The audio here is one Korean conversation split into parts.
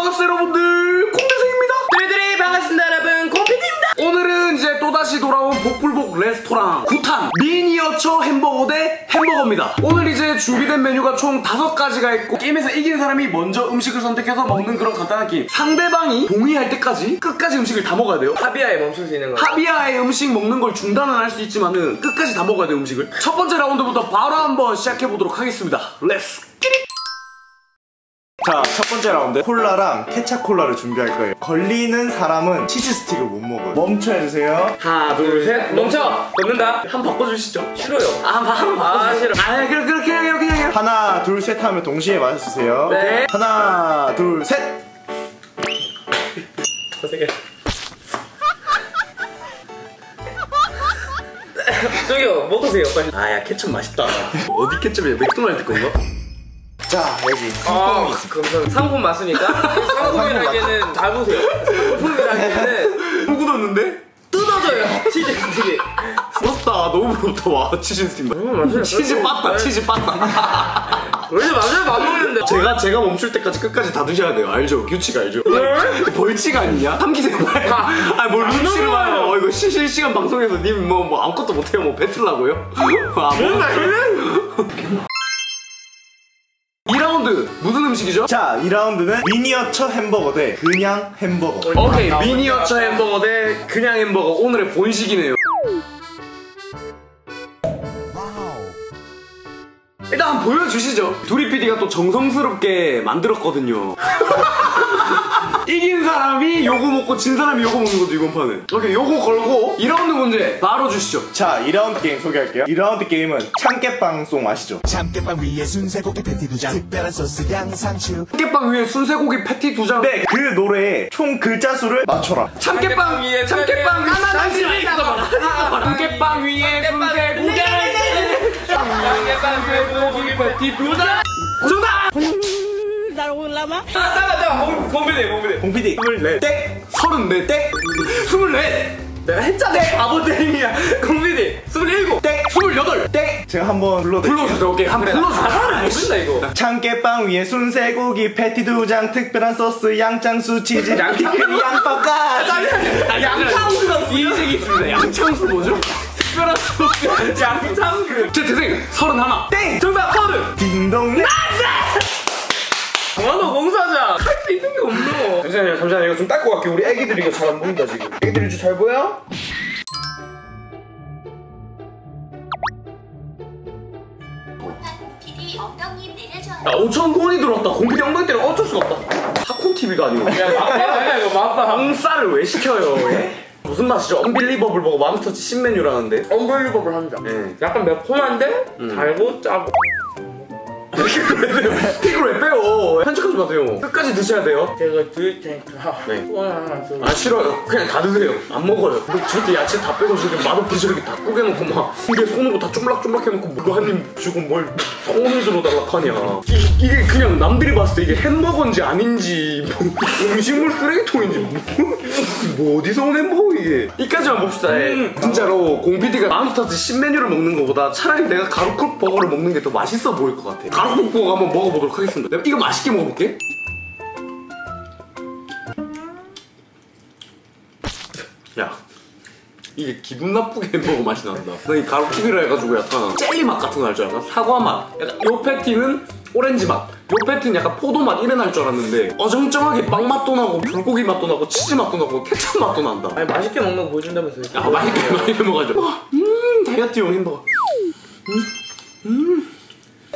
반갑습니다 여러분들, 콩대성입니다. 두리두리 반갑습니다 여러분, 콩패디입니다. 오늘은 이제 또다시 돌아온 복불복 레스토랑 구탄 미니어처 햄버거 대 햄버거입니다. 오늘 이제 준비된 메뉴가 총 5가지가 있고, 게임에서 이긴 사람이 먼저 음식을 선택해서 먹는 그런 간단한 게임. 상대방이 동의할 때까지 끝까지 음식을 다 먹어야 돼요. 합의하에 멈출 수 있는 거예요. 합의하에 음식 먹는 걸 중단은 할 수 있지만은 끝까지 다 먹어야 돼요, 음식을. 첫 번째 라운드부터 바로 한번 시작해보도록 하겠습니다. 렛츠 기릿! 자, 첫 번째 라운드 콜라랑 케찹 콜라를 준비할 거예요. 걸리는 사람은 치즈 스틱을 못 먹어요. 멈춰주세요. 하나 둘 셋 멈춰! 넘는다. 한 번 바꿔주시죠. 싫어요. 한 번 싫어. 아 그렇게 해요. 그냥 해요. 하나 둘 셋 하면 동시에 맞춰주세요. 네. 하나 둘 셋. 더 세게. 저기요 먹으세요 빨리. 아야 케첩 맛있다. 어디 케첩이야? 맥도날드 건가? 자 여기 상품이 있습니다. 상품 맞습니까? 상품이라기에는 잘 보세요. 상품이라기에는 뜯어졌는데? 뜯어져요 치즈 스틱이. 부럽다. 너무 부럽다. 와 치즈 스틱 치즈 빠따 치즈 빠따. 원래 맞아요 밥 먹는데 제가 멈출 때까지 끝까지 다 드셔야 돼요. 알죠? 규칙 알죠? 네? 벌칙 아니냐? 삼기세발. 아니 뭘 눈치를 봐요. 이거 실시간 방송에서 님 뭐 아무것도 못해요 뭐 뱉으려고요? 아 뭐. 2라운드 무슨 음식이죠? 자 2라운드는 미니어처 햄버거 대 그냥 햄버거. 오케이 미니어처 햄버거 대 그냥 햄버거 오늘의 본식이네요. 일단 보여주시죠. 두리PD가 또 정성스럽게 만들었거든요. 이긴 사람이 요거 먹고 진 사람이 요거 먹는 거죠 이번 판은. 오케이 요거 걸고 2라운드 문제 바로 주시죠. 자 2라운드 게임 소개할게요. 2라운드 게임은 참깨빵송 아시죠? 참깨빵 위에 순세고기 패티 2장 특별한 소스 양상추. 참깨빵 위에 순세고기 패티 2장. 네 그 노래에 총 글자 수를 맞춰라. 참깨빵 위에 참깨빵 위에 참깨빵 위에 순세고기 참깨빵 패티 2장. 정답! 올라마? 잠깐만 공피디 24 땡! 34 땡! 24 내가 했잖아. 바보 땡이야. 공피디 27 땡! 28 땡! 제가 한번 불러드릴게요. 오케이 한번 불러주세요. 참깨빵 위에 순세고기 패티 2장 특별한 소스 양장수 치즈 양파까지. 아 양장수가 인식이 있습니다. 양장수 뭐죠? 특별한 소스 양장수. 제 대생 31 땡! 정답 30 딩동 나이스! 나도 봉사자! 할 수 있는 게 없노. 잠시만요 이거 좀 닦고 갈게요. 우리 애기들이 이거 잘 안 보인다 지금. 애기들이 좀 잘 보여? 공피디 엉덩이 내려줘. 야 5,000원이 들어왔다. 공피디 엉덩이 때려. 어쩔 수가 없다. 팝콘 TV가 아니고. 야 이거 막다 방사를 왜 시켜요? 예? 무슨 맛이죠? 언빌리버블 버거 맘스터치 신메뉴라는데? 언빌리버블 합니다. 네. 약간 매콤한데? 달고 짜고. 픽을 왜 빼요? 편집하지 마세요. 끝까지 드셔야 돼요. 제가 드릴 테니까. 네. 아 싫어요. 그냥 다 드세요. 안 먹어요. 저렇게 야채 다 빼고 지금 맛없게 저렇게 다 구겨놓고 막 이게 손으로 다 쫌락쫌락 해놓고 뭐 한 입 주고 뭘 손을 들어달라 하냐. 이게 그냥 남들이 봤을 때 이게 햄버거인지 아닌지 뭐 음식물 쓰레기통인지 뭐 어디서 온 햄버거 이게. 이까지만 봅시다. 진짜로 공피디가 맘스터치 신메뉴를 먹는 거보다 차라리 내가 가루컵 버거를 먹는 게 더 맛있어 보일 것 같아. 가루볶음 한번 먹어보도록 하겠습니다. 내가 이거 맛있게 먹어볼게. 야 이게 기분 나쁘게 햄버거 맛이 난다. 난 이 가루튀기라 해가지고 약간 젤리 맛 같은 거 날 줄 알았나? 사과 맛. 약간 요 패티는 오렌지 맛, 요 패티는 약간 포도 맛 이래 날 줄 알았는데 어정쩡하게 빵 맛도 나고 불고기 맛도 나고 치즈 맛도 나고 케첩 맛도 난다. 아니 맛있게 먹는 거 보여준다면서요? 아 맛있게 먹어야죠. 다이어트용 햄버거.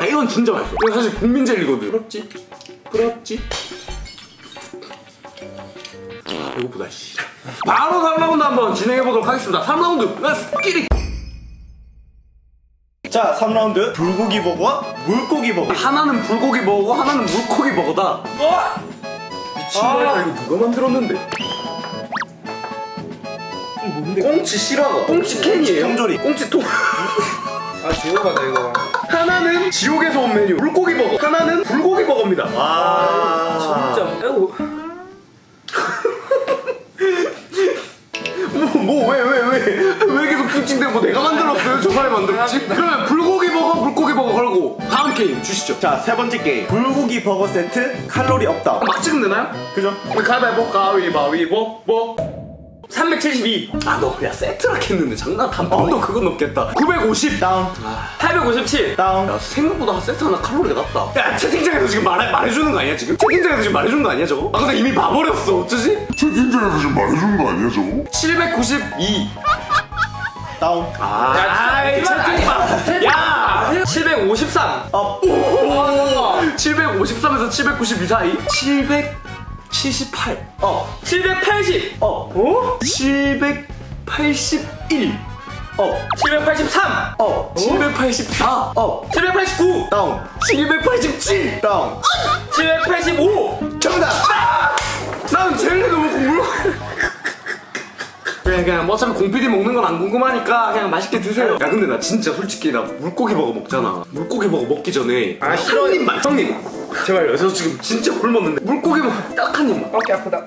아 이건 진짜 맛있어. 이건 사실 국민 젤리거든. 부럽지? 부럽지? 배고프다 씨. 바로 3라운드 한번 진행해보도록 하겠습니다. 3라운드 렛츠 끼리. 자 3라운드 불고기 버거와 물고기 버거. 하나는 불고기 버거고 하나는 물고기 버거다. 미친놈아 이거 누가 만들었는데? 뭔데? 꽁치 실화가. 꽁치 캔이에요. 통조림. 꽁치 통. 아 지옥하다 이거. 하나는 지옥에서 온 메뉴 물고기 버거, 하나는 불고기 버거입니다. 와 진짜 왜 계속 찡찡대고 내가 만들었어요? 저번에 만들었지? 그러면 불고기 버거 걸고 다음 다음 게임 주시죠. 자, 세 번째 게임. 불고기 버거 세트 칼로리 없다. 막 찍으면 되나요? 그죠? 우리 가위바위보, 가위바위보, 뭐? 372. 아, 너 그냥 세트라 했는데 장난 단판. 너 그건 높겠다. 950 다운. 아, 857 다운. 야, 생각보다 세트 하나 칼로리가 낮다. 야, 채팅창에서 지금 말해주는 거 아니야 지금? 채팅창에서 지금 말해주는 거 아니야 저거? 아, 근데 이미 봐버렸어. 어쩌지? 채팅창에서 지금 말해주는 거 아니야 저거? 792 다운. 아, 야, 채팅창. 야, 753 업. 753에서 792 사이. 778 어. 780 어. 어? 781 어. 783 어. 784 어. 789 다운. 787 다운. 785 정답. 난 젤리 너무 궁금해. 그냥 뭐 어차피 공피디 먹는 건 안 궁금하니까 그냥 맛있게 드세요. 야, 근데 나 진짜 솔직히 나 물고기 버거 먹잖아. 물고기 버거 먹기 전에 아, 싫어. 한 입만. 형님 제발. 여기서 지금 진짜 굶었는데 물고기 먹 딱 한 입만. 어깨 아프다.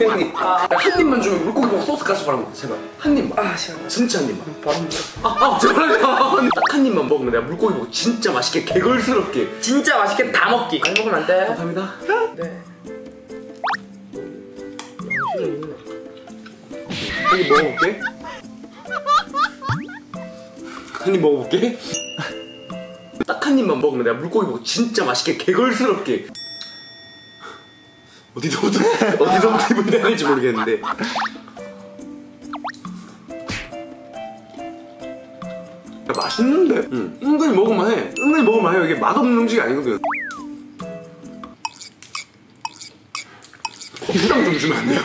형님 한 입만 주면 물고기 먹 소스까지 바라먹어. 제발 한 입만. 아, 싫어. 진짜 한 입만. 아, 제발. 딱 한 입만 먹으면 내가 물고기 먹 진짜 맛있게 개걸스럽게 진짜 맛있게 다 먹기. 안 먹으면 안 돼. 감사합니다. 네. 한 입 먹어볼게. 한 입 먹어볼게. 딱 한 입만 먹으면 내가 물고기 먹고 진짜 맛있게 개걸스럽게 어디서부터 입을 대는지 모르겠는데. 야, 맛있는데? 응. 은근히 먹을만 해. 은근히 먹을만 해요. 이게 맛없는 음식이 아니거든. 고추장 좀 주면 안 돼요?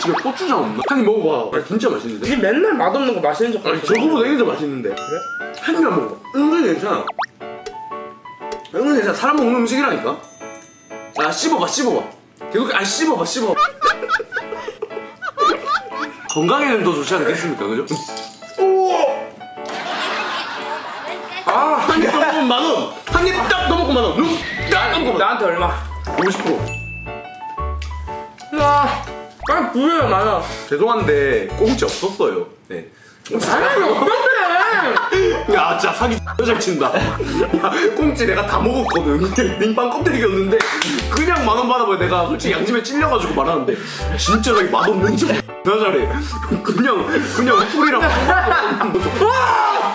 집에 고추장 없나? 한 입 먹어봐. 아, 진짜 맛있는데? 니 맨날 맛없는 거 맛있는 척 하는 거야. 저거보다 이게 더 맛있는데. 그래? 한 입만 먹어봐. 은근히 괜찮아. 은근히 괜찮아. 사람 먹는 음식이라니까? 야, 씹어봐, 씹어봐. 계속, 아, 씹어봐, 씹어봐. 건강에는 더 좋지 않겠습니까? 그죠? 아, 한 입 더 먹으면 만원! 한 입 딱 더 먹고 만원! 룩! 딱 더 먹고 만원! 나한테 얼마? 50%. 야, 아, 부여야, 많아. 죄송한데, 꽁치 없었어요. 네. 잘하는 게 없는데! 야, 진짜 사기 잘 친다. 야, 꽁치 내가 다 먹었거든. 링빵 껍데기 없는데, 그냥 만원 받아봐요. 내가 솔직히 양심에 찔려가지고 말하는데, 진짜 저기 맛없는 척. 나 잘해. 그냥 풀이랑.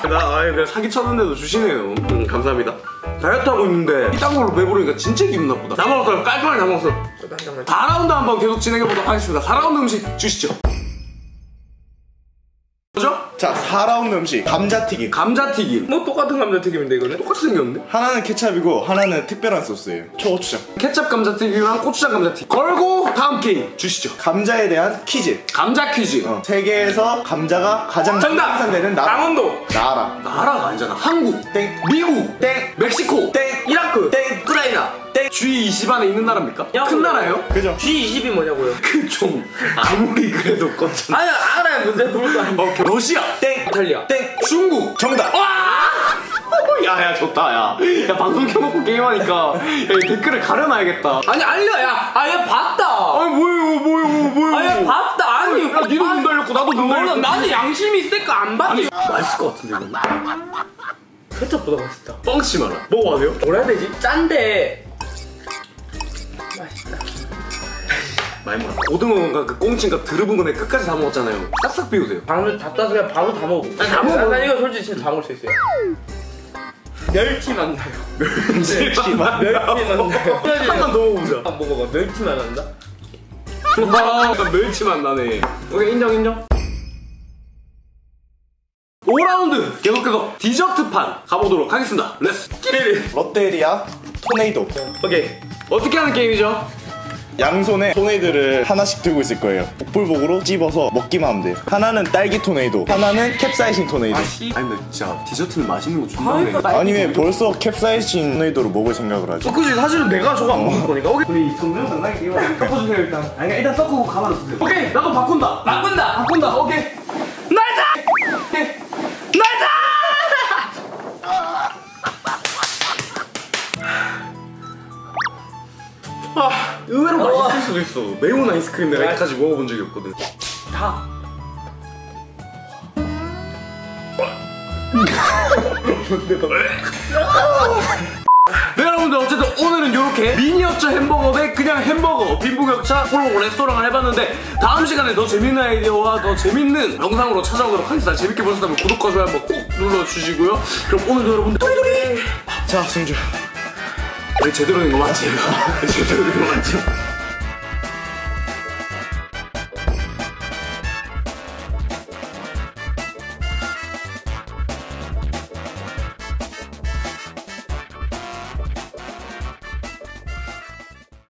나, 아예 그냥 사기 쳤는데도 주시네요. 감사합니다. 다이어트 하고 있는데 이딴 걸로 배부르니까 진짜 기분 나쁘다. 다 먹었어요. 깔끔하게 다 먹었어요. 4라운드 한번 계속 진행해보도록 하겠습니다. 4라운드 음식 주시죠. 뭐죠? 자, 4라운드 음식. 감자튀김. 감자튀김. 뭐 똑같은 감자튀김인데 이거는? 똑같이 생겼는데? 하나는 케찹이고 하나는 특별한 소스예요. 초고추장. 케찹 감자튀김이랑 고추장 감자튀김. 걸고 다음 게임 주시죠. 감자에 대한 퀴즈. 감자 퀴즈. 세계에서 감자가 가장 정답! 생산되는 나라. 강원도. 나라가 아니잖아. 한국. 땡. 미국. 땡. 멕시코. 땡. 이라크. 땡. 우크라이나. 땡. G20 안에 있는 나라입니까? 야, 큰 나라예요? 그죠? G20이 뭐냐고요? 그 좀 아무리 그래도 껐잖아. 아니, 알아야 뭔데 그런 거 아니야. 오케이. 러시아. 땡. 이탈리아. 땡. 중국. 정답. 와! 야야, 좋다. 야, 방송 켜놓고 게임하니까 야, 댓글을 가려놔야겠다. 아니, 알려. 야, 아얘 봤다. 아니, 뭐예요. 아얘 봤다. 아니, 야, 니도 눈 달렸고 나도 눈 달렸고. 나는 양심이 있으니까 안 봤지. 맛있을 것 같은데 이거. 케첩보다 맛있다. 뻥치 마라. 먹어봐도 돼요? 뭐라 해야 되지? 짠데 맛있다. 많이 먹어. 고등어가 그 꽁치인가 드러분 거네 끝까지 다 먹었잖아요. 싹싹 비우세요. 방울 다 따서 그냥 바로 다 먹어. 다 먹어. 난 이거 솔직히 진짜 다 먹을 수 있어요. 멸치만 나요. 멸치만 나요. 한번 넣어보자. 한번 먹어봐. 멸치만 난다? 와, 멸치만 나네. 오케이, 인정. 5라운드 계속 디저트판 가보도록 하겠습니다. 렛츠 끼리리. 롯데리아 토네이도. 오케이. 어떻게 하는 게임이죠? 양손에 토네이도를 하나씩 들고 있을 거예요. 복불복으로 찝어서 먹기만 하면 돼요. 하나는 딸기 토네이도, 하나는 캡사이신 토네이도. 아니, 근데 진짜 디저트는 맛있는 거 준다네. 아니, 왜 벌써 캡사이신 토네이도를 먹을 생각을 하지? 그치, 사실은 내가 저거 안 먹을 거니까. 오케이. 우리 이 정도는 장난이 끼워. 섞어주세요, 일단. 아니, 일단 섞고 가만히 두세요. 오케이, 나도 바꾼다. 오케이. 의외로 맛있을 수도 있어. 매운 아이스크림 내가 여기까지 먹어본 적이 없거든. 다. 먹는데 네, 여러분들 어쨌든 오늘은 이렇게 미니어처 햄버거 대 그냥 햄버거 빈부격차 콜라보 레스토랑을 해봤는데 다음 시간에 더 재밌는 아이디어와 더 재밌는 영상으로 찾아오도록 하겠습니다. 재밌게 보셨다면 구독과 좋아요 한번 꼭 눌러주시고요. 그럼 오늘도 여러분들 두리두리! 자 승주, 제대로 된 거 맞지? 제대로 된 거 맞지?